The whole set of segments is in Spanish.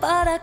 Para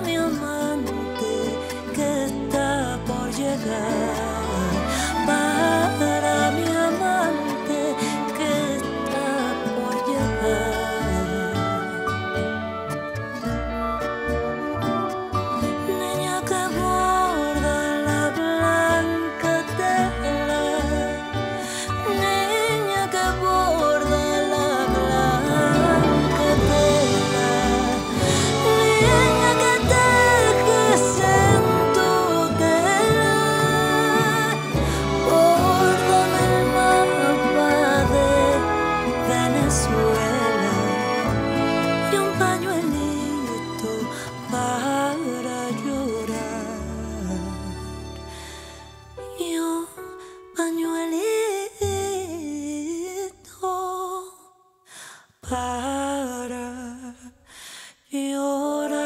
mi amor. para llorar.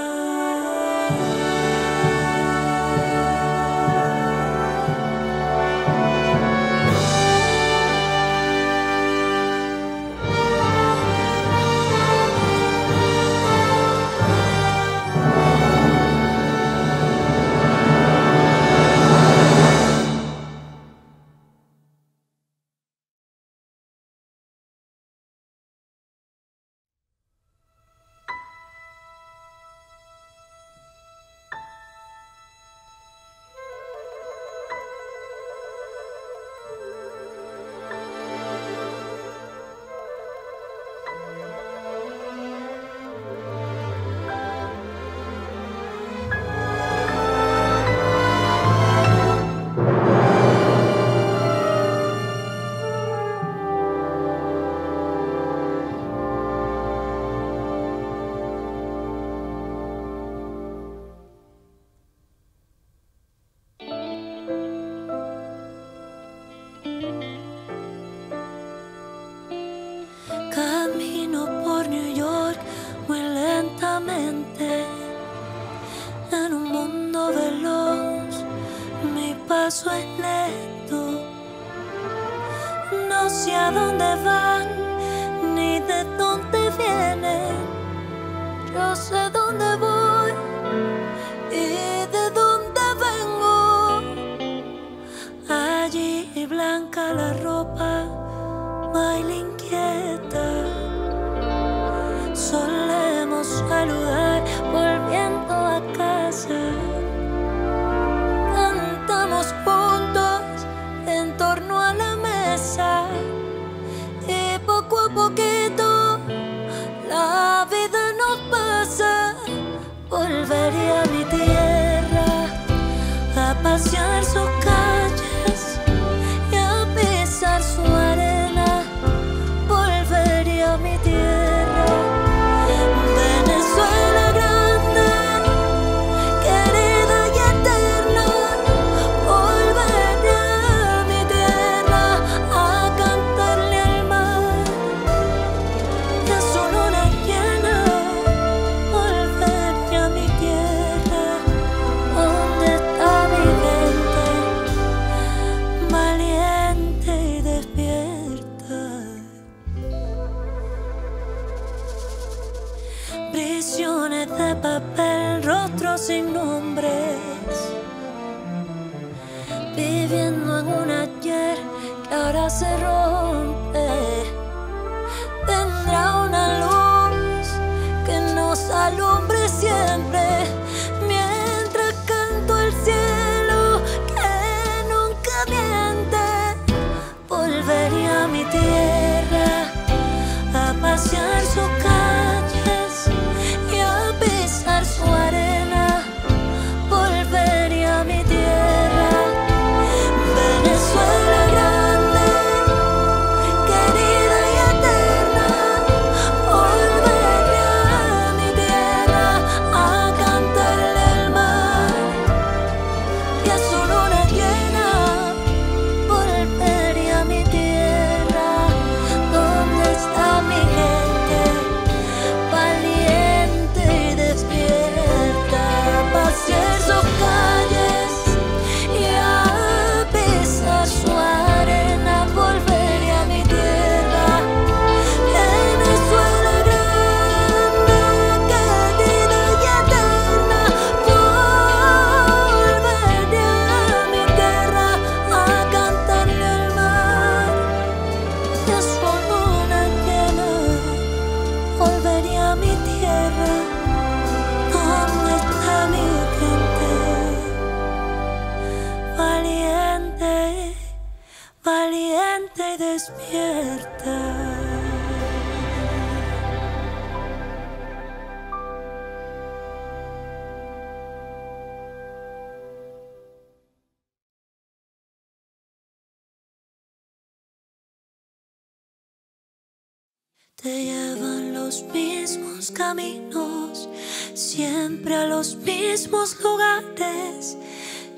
Te llevan los mismos caminos, siempre a los mismos lugares.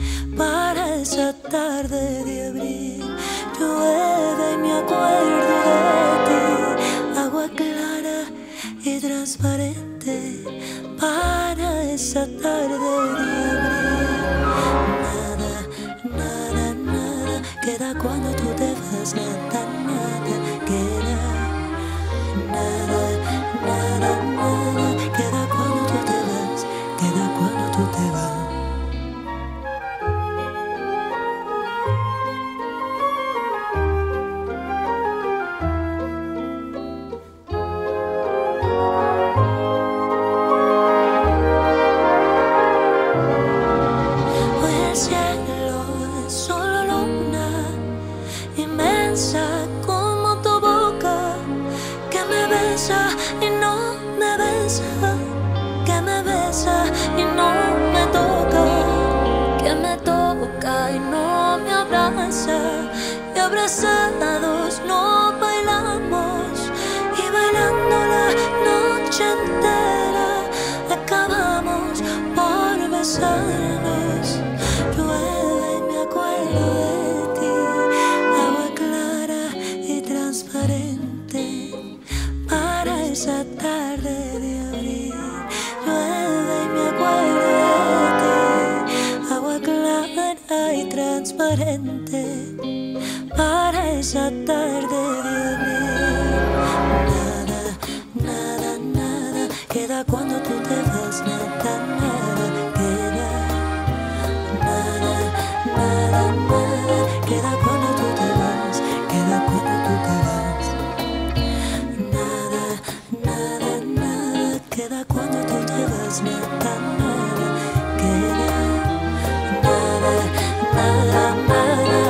para esa tarde de abril. Llueve y me acuerdo de ti. Agua clara y transparente para esa tarde de abril. Nada, nada, nada queda cuando tú te vas. Nada, nada queda. Nada, nada, nada queda cuando tú te vas. Queda cuando tú te vas. Como tu boca que me besa y no me besa, que me besa y no me toca, que me toca y no me abraza, y abrazados no bailamos, y bailando la noche entera acabamos por besarnos. Llueve y me acuerdo de esa tarde de abril. Llueve y me acuerdo de ti. Agua clara y transparente para esa tarde de abril. Nada, nada, nada queda cuando tú te vas. Nada, nada queda. Nada, nada, nada queda cuando tú te vas. Queda cuando tú te vas. Queda cuando tú te vas, nada, nada queda, nada, nada, nada queda cuando tú te vas. Nada, nada, nada, nada, nada, nada, nada.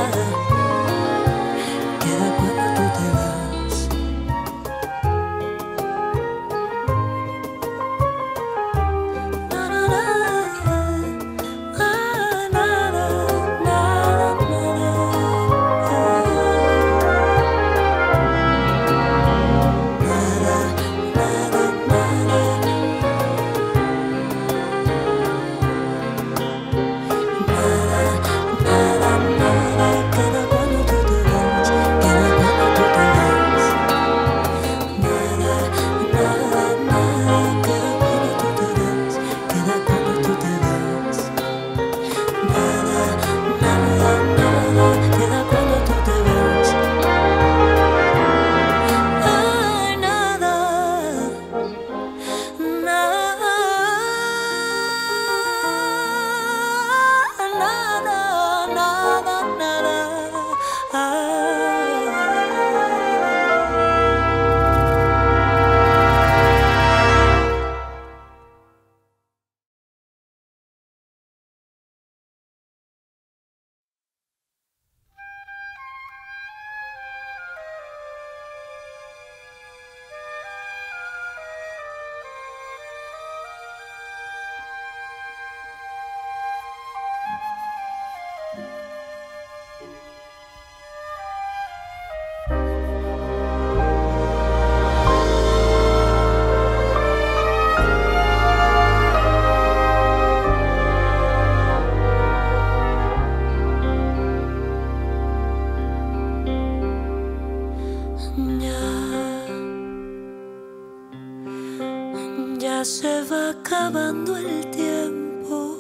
Ya se va acabando el tiempo,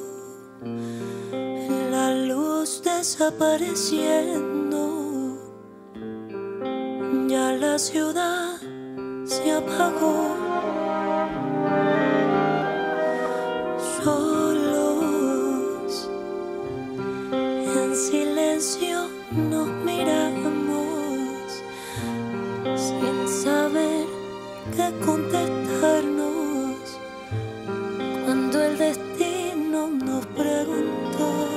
la luz desapareciendo, ya la ciudad se apagó, solos en silencio nos miramos sin saber qué contestarnos. El destino nos preguntó.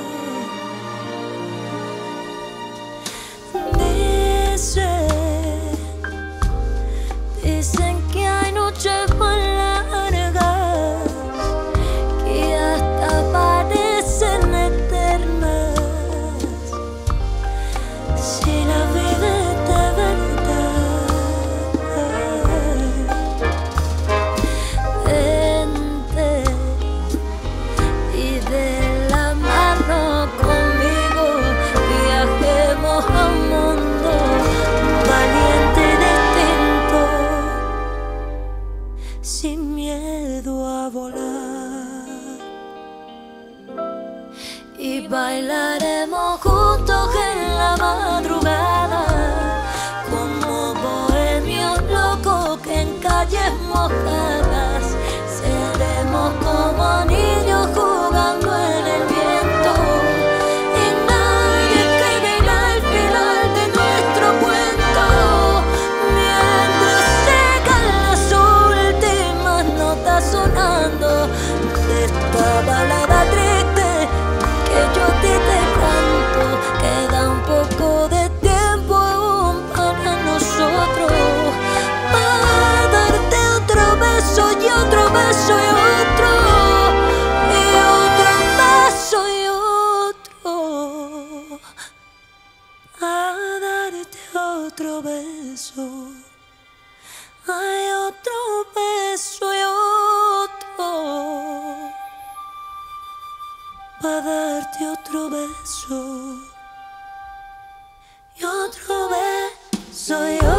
Dicen que hay noches malas. calles mojadas, seremos como niños jugando en el viento. Y nadie escribirá el final de nuestro cuento, mientras llegan las últimas notas sonando de esta balada triste que yo a ti te canto. Queda un poco de tiempo aún para nosotros, para darte otro beso y otro beso y otro, y otro beso y otro, para darte otro beso, hay otro beso y otro, para darte otro beso y otro beso y otro.